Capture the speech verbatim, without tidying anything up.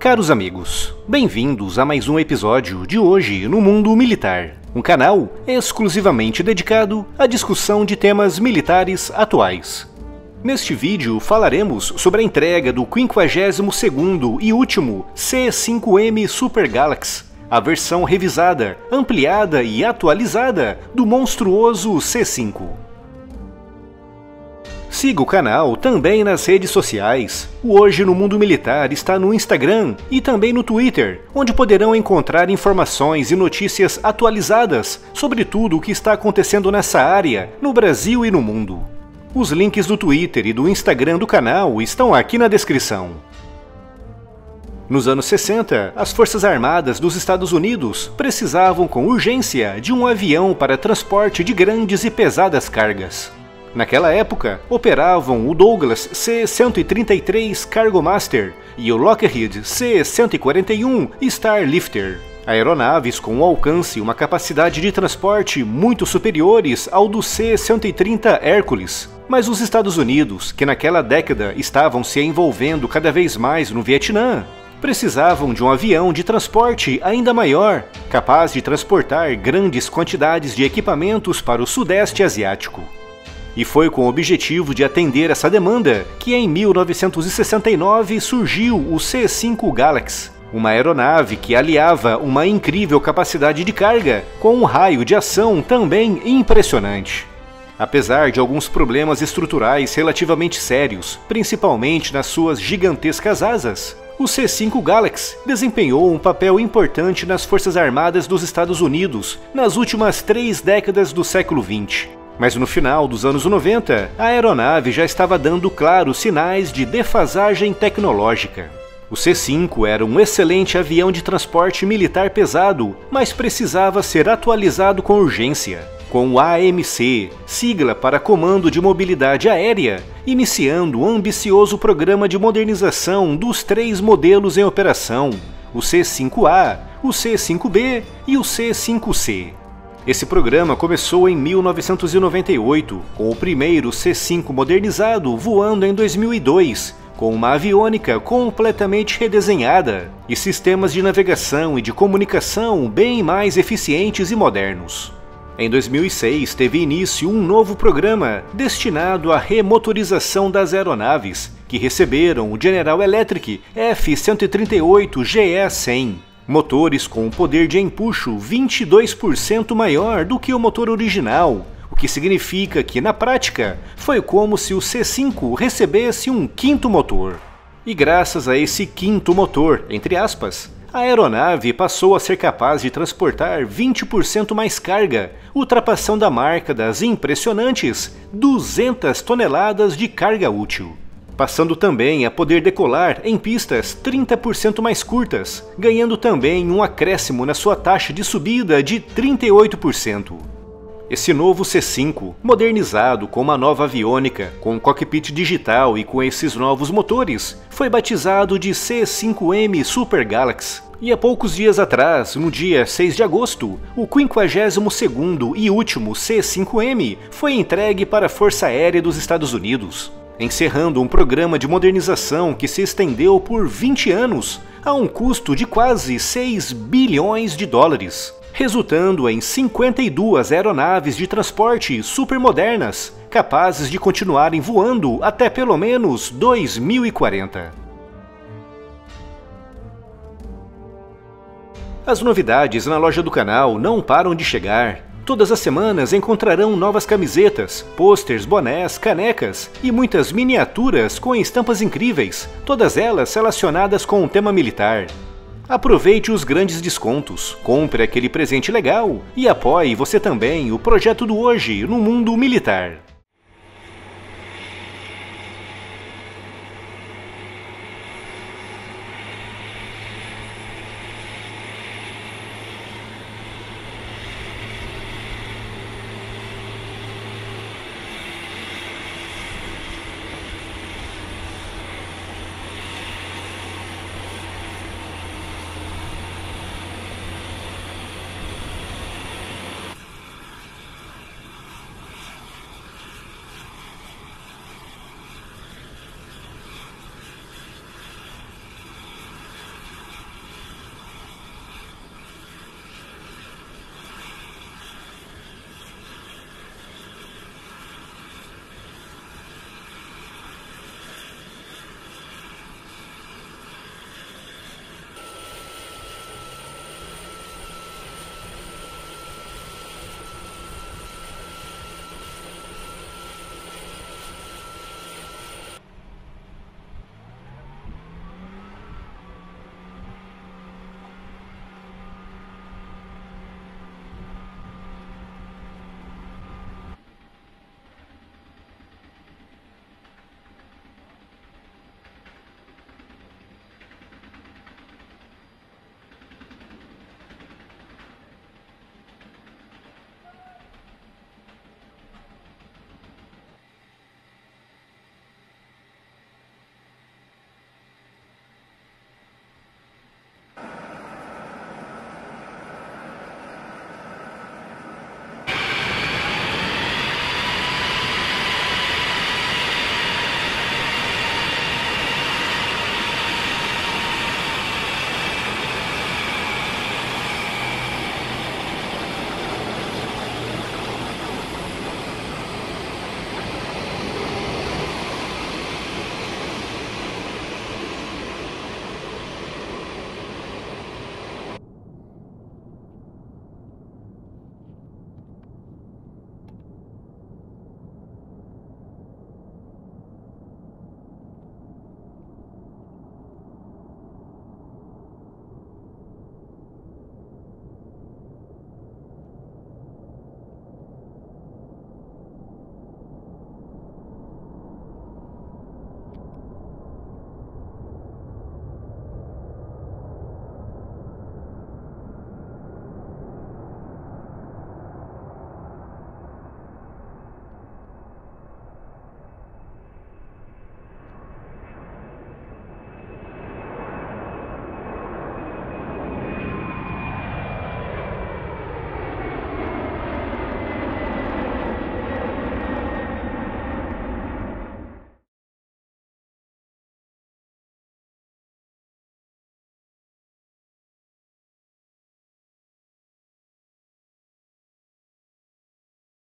Caros amigos, bem-vindos a mais um episódio de Hoje no Mundo Militar, um canal exclusivamente dedicado à discussão de temas militares atuais. Neste vídeo falaremos sobre a entrega do quinquagésimo segundo e último C cinco M Super Galaxy, a versão revisada, ampliada e atualizada do monstruoso C cinco. Siga o canal também nas redes sociais. O Hoje no Mundo Militar está no Instagram e também no Twitter, onde poderão encontrar informações e notícias atualizadas sobre tudo o que está acontecendo nessa área, no Brasil e no mundo. Os links do Twitter e do Instagram do canal estão aqui na descrição. Nos anos sessenta, as Forças Armadas dos Estados Unidos precisavam com urgência de um avião para transporte de grandes e pesadas cargas. Naquela época, operavam o Douglas C cento e trinta e três Cargomaster e o Lockheed C cento e quarenta e um Starlifter, aeronaves com um alcance e uma capacidade de transporte muito superiores ao do C cento e trinta Hércules. Mas os Estados Unidos, que naquela década estavam se envolvendo cada vez mais no Vietnã, precisavam de um avião de transporte ainda maior, capaz de transportar grandes quantidades de equipamentos para o Sudeste Asiático. E foi com o objetivo de atender essa demanda que em mil novecentos e sessenta e nove surgiu o C cinco Galaxy, uma aeronave que aliava uma incrível capacidade de carga com um raio de ação também impressionante. Apesar de alguns problemas estruturais relativamente sérios, principalmente nas suas gigantescas asas, o C cinco Galaxy desempenhou um papel importante nas Forças Armadas dos Estados Unidos nas últimas três décadas do século vinte. Mas no final dos anos noventa, a aeronave já estava dando claros sinais de defasagem tecnológica. O C cinco era um excelente avião de transporte militar pesado, mas precisava ser atualizado com urgência, com o A M C, sigla para Comando de Mobilidade Aérea, iniciando um ambicioso programa de modernização dos três modelos em operação, o C cinco A, o C cinco B e o C cinco C. Esse programa começou em mil novecentos e noventa e oito, com o primeiro C cinco modernizado voando em dois mil e dois, com uma aviônica completamente redesenhada e sistemas de navegação e de comunicação bem mais eficientes e modernos. Em dois mil e seis, teve início um novo programa destinado à remotorização das aeronaves, que receberam o General Electric F cento e trinta e oito G E cem. Motores com um poder de empuxo vinte e dois por cento maior do que o motor original, o que significa que, na prática, foi como se o C cinco recebesse um quinto motor. E graças a esse quinto motor, entre aspas, a aeronave passou a ser capaz de transportar vinte por cento mais carga, ultrapassando a marca das impressionantes duzentas toneladas de carga útil. Passando também a poder decolar em pistas trinta por cento mais curtas, ganhando também um acréscimo na sua taxa de subida de trinta e oito por cento. Esse novo C cinco, modernizado com uma nova aviônica, com um cockpit digital e com esses novos motores, foi batizado de C cinco M Super Galaxy. E há poucos dias atrás, no dia seis de agosto, o quinquagésimo segundo e último C cinco M foi entregue para a Força Aérea dos Estados Unidos, encerrando um programa de modernização que se estendeu por vinte anos a um custo de quase seis bilhões de dólares, resultando em cinquenta e duas aeronaves de transporte supermodernas, capazes de continuarem voando até pelo menos dois mil e quarenta. As novidades na loja do canal não param de chegar. Todas as semanas encontrarão novas camisetas, pôsteres, bonés, canecas e muitas miniaturas com estampas incríveis, todas elas relacionadas com o tema militar. Aproveite os grandes descontos, compre aquele presente legal e apoie você também o projeto do Hoje no Mundo Militar.